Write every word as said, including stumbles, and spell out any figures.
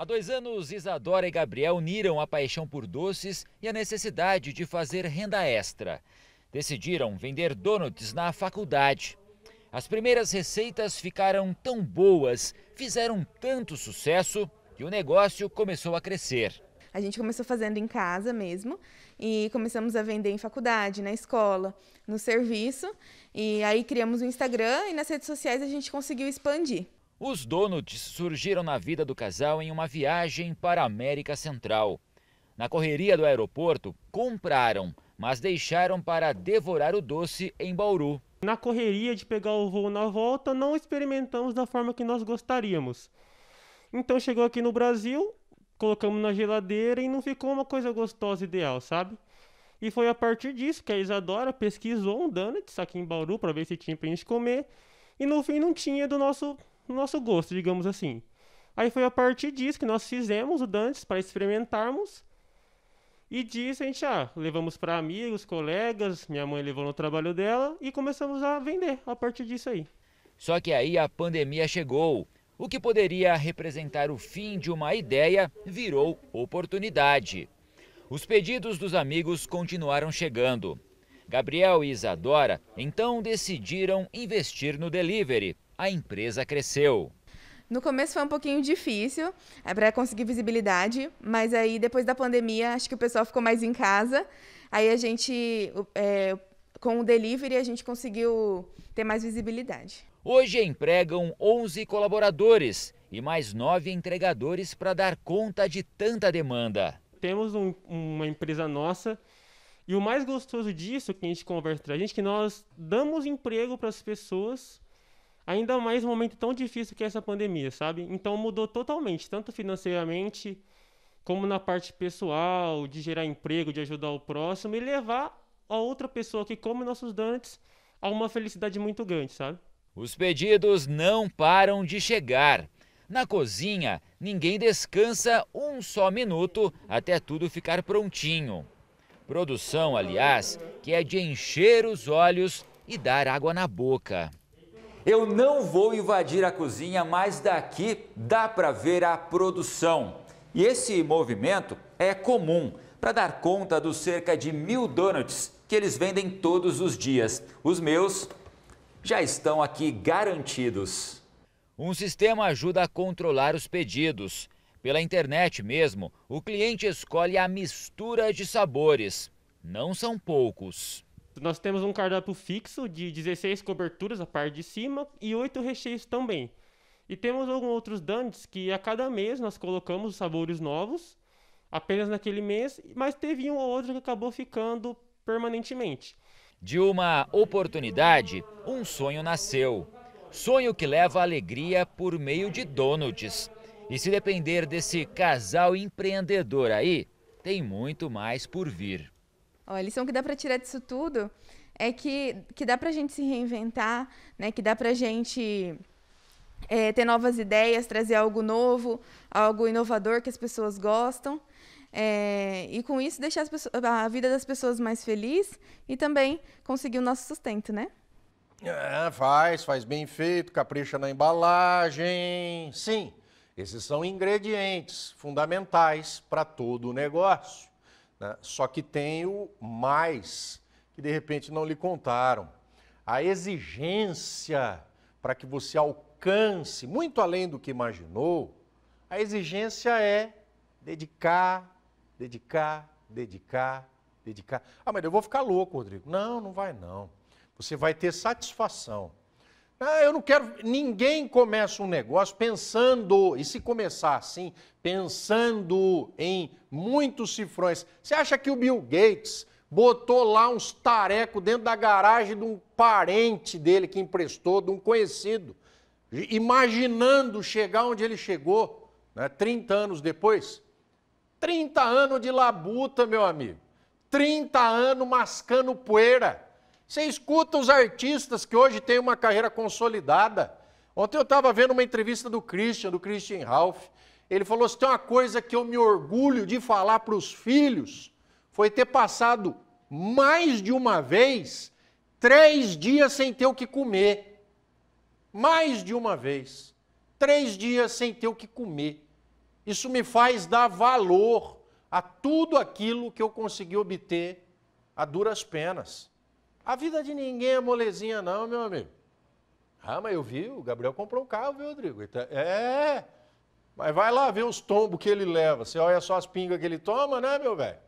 Há dois anos, Isadora e Gabriel uniram a paixão por doces e a necessidade de fazer renda extra. Decidiram vender donuts na faculdade. As primeiras receitas ficaram tão boas, fizeram tanto sucesso que o negócio começou a crescer. A gente começou fazendo em casa mesmo e começamos a vender em faculdade, na escola, no serviço. E aí criamos o Instagram e nas redes sociais a gente conseguiu expandir. Os donuts surgiram na vida do casal em uma viagem para a América Central. Na correria do aeroporto, compraram, mas deixaram para devorar o doce em Bauru. Na correria de pegar o voo na volta, não experimentamos da forma que nós gostaríamos. Então chegou aqui no Brasil, colocamos na geladeira e não ficou uma coisa gostosa ideal, sabe? E foi a partir disso que a Isadora pesquisou um donuts aqui em Bauru para ver se tinha para a gente comer. E no fim não tinha do nosso... no nosso gosto, digamos assim. Aí foi a partir disso que nós fizemos o Dantes para experimentarmos. E disso a gente ah, levamos para amigos, colegas, minha mãe levou no trabalho dela e começamos a vender a partir disso aí. Só que aí a pandemia chegou. O que poderia representar o fim de uma ideia virou oportunidade. Os pedidos dos amigos continuaram chegando. Gabriel e Isadora então decidiram investir no delivery. A empresa cresceu. No começo foi um pouquinho difícil é, para conseguir visibilidade, mas aí depois da pandemia acho que o pessoal ficou mais em casa. Aí a gente, é, com o delivery, a gente conseguiu ter mais visibilidade. Hoje empregam onze colaboradores e mais nove entregadores para dar conta de tanta demanda. Temos um, uma empresa nossa. E o mais gostoso disso que a gente conversa entre a gente é que nós damos emprego para as pessoas. Ainda mais um momento tão difícil que é essa pandemia, sabe? Então mudou totalmente, tanto financeiramente, como na parte pessoal, de gerar emprego, de ajudar o próximo e levar a outra pessoa que come nossos donuts a uma felicidade muito grande, sabe? Os pedidos não param de chegar. Na cozinha, ninguém descansa um só minuto até tudo ficar prontinho. Produção, aliás, que é de encher os olhos e dar água na boca. Eu não vou invadir a cozinha, mas daqui dá para ver a produção. E esse movimento é comum para dar conta dos cerca de mil donuts que eles vendem todos os dias. Os meus já estão aqui garantidos. Um sistema ajuda a controlar os pedidos. Pela internet mesmo, o cliente escolhe a mistura de sabores. Não são poucos. Nós temos um cardápio fixo de dezesseis coberturas, a parte de cima, e oito recheios também. E temos alguns outros donuts que a cada mês nós colocamos sabores novos, apenas naquele mês, mas teve um ou outro que acabou ficando permanentemente. De uma oportunidade, um sonho nasceu. Sonho que leva alegria por meio de donuts. E se depender desse casal empreendedor aí, tem muito mais por vir. A lição que dá para tirar disso tudo é que, que dá para a gente se reinventar, né? Que dá para a gente é, ter novas ideias, trazer algo novo, algo inovador que as pessoas gostam. É, e com isso deixar as pessoas, a vida das pessoas mais feliz e também conseguir o nosso sustento, né? É, faz, faz bem feito, capricha na embalagem. Sim, esses são ingredientes fundamentais para todo o negócio. Só que tem o mais, que de repente não lhe contaram. A exigência para que você alcance, muito além do que imaginou, a exigência é dedicar, dedicar, dedicar, dedicar. Ah, mas eu vou ficar louco, Rodrigo. Não, não vai não. Você vai ter satisfação. Ah, eu não quero... Ninguém começa um negócio pensando, e se começar assim, pensando em muitos cifrões. Você acha que o Bill Gates botou lá uns tarecos dentro da garagem de um parente dele que emprestou, de um conhecido, imaginando chegar onde ele chegou, né, trinta anos depois? trinta anos de labuta, meu amigo. trinta anos mascando poeira. Você escuta os artistas que hoje têm uma carreira consolidada. Ontem eu estava vendo uma entrevista do Christian, do Christian Ralph. Ele falou assim, tem uma coisa que eu me orgulho de falar para os filhos, foi ter passado mais de uma vez, três dias sem ter o que comer. Mais de uma vez, três dias sem ter o que comer. Isso me faz dar valor a tudo aquilo que eu consegui obter a duras penas. A vida de ninguém é molezinha não, meu amigo. Ah, mas eu vi, o Gabriel comprou um carro, viu, Rodrigo? É, mas vai lá ver os tombos que ele leva. Você olha só as pingas que ele toma, né, meu velho?